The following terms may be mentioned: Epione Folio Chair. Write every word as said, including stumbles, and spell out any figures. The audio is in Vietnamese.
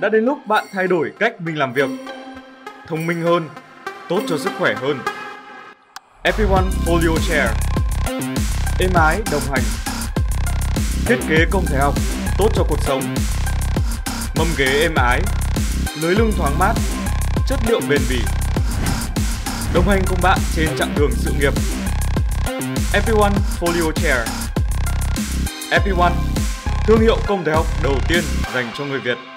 đã đến lúc bạn thay đổi cách mình làm việc. Thông minh hơn, tốt cho sức khỏe hơn. Epione Folio Chair, êm ái đồng hành. Thiết kế công thể học, tốt cho cuộc sống. Mâm ghế êm ái, lưới lưng thoáng mát, chất liệu bền bỉ. Đồng hành cùng bạn trên chặng đường sự nghiệp. Epione Folio Chair. Epione, thương hiệu công thể học đầu tiên dành cho người Việt.